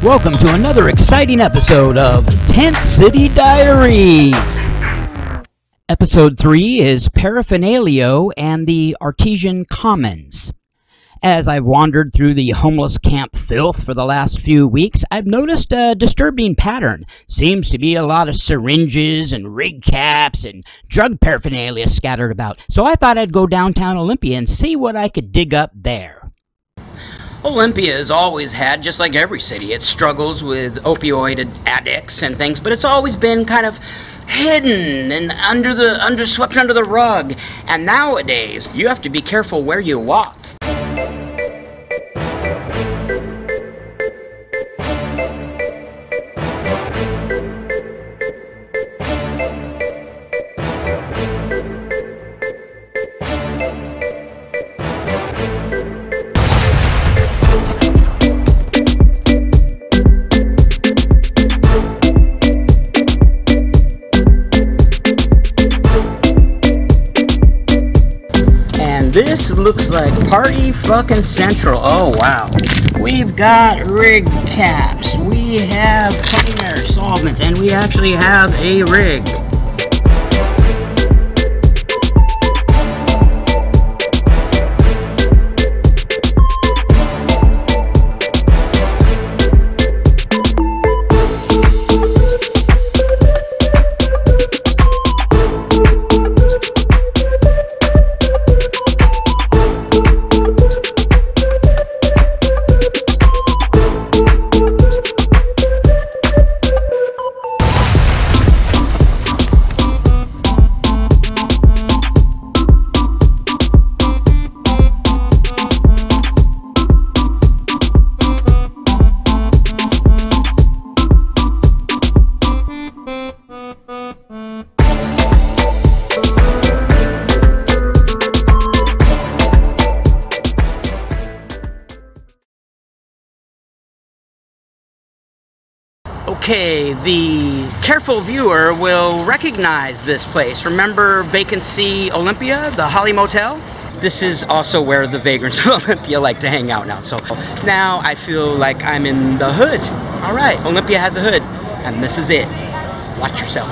Welcome to another exciting episode of Tent City Diaries. Episode 3 is Paraphernalio and the Artesian Commons. As I've wandered through the homeless camp filth for the last few weeks, I've noticed a disturbing pattern. Seems to be a lot of syringes and rig caps and drug paraphernalia scattered about. So I thought I'd go downtown Olympia and see what I could dig up there. Olympia has always had, just like every city, it struggles with opioid addicts and things, but it's always been kind of hidden and swept under the rug. And nowadays, you have to be careful where you walk. This looks like Party Fucking Central. Oh wow. We've got rig caps, we have planar solvents, and we actually have a rig. Okay, the careful viewer will recognize this place. Remember Vacancy Olympia, the Holly Motel? This is also where the vagrants of Olympia like to hang out now. So now I feel like I'm in the hood. All right, Olympia has a hood, and this is it. Watch yourself.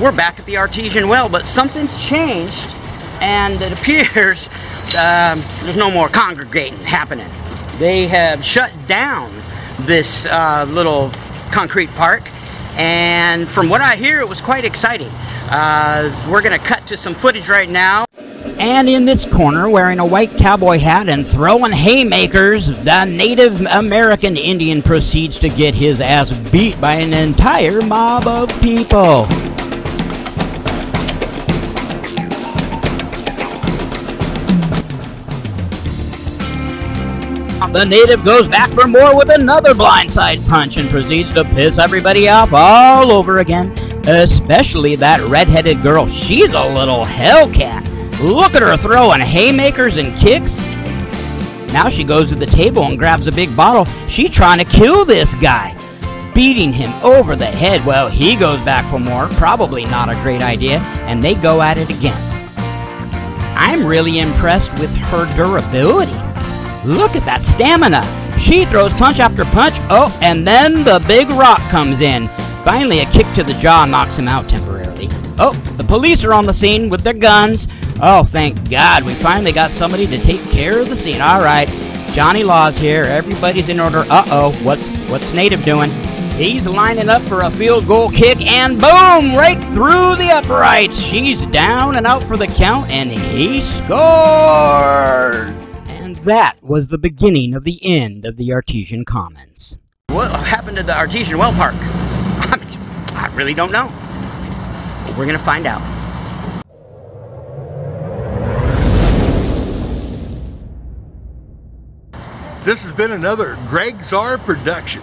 We're back at the Artesian Well, but something's changed, and it appears there's no more congregating happening. They have shut down this little concrete park, and from what I hear it was quite exciting. We're gonna cut to some footage right now. And in this corner, wearing a white cowboy hat and throwing haymakers, the Native American Indian proceeds to get his ass beat by an entire mob of people. The native goes back for more with another blindside punch and proceeds to piss everybody off all over again, especially that redheaded girl. She's a little hellcat. Look at her throwing haymakers and kicks. Now she goes to the table and grabs a big bottle. She's trying to kill this guy, beating him over the head. Well, he goes back for more, probably not a great idea, and they go at it again. I'm really impressed with her durability. Look at that stamina. She throws punch after punch. Oh, and then the big rock comes in. Finally, a kick to the jaw knocks him out temporarily. Oh, the police are on the scene with their guns. Oh, thank God. We finally got somebody to take care of the scene. All right. Johnny Law's here. Everybody's in order. Uh-oh. What's Native doing? He's lining up for a field goal kick, and boom! Right through the uprights. She's down and out for the count, and he scored. That was the beginning of the end of the Artesian Commons. What happened to the Artesian Well Park? I really don't know. But we're going to find out. This has been another Gregg Zart production.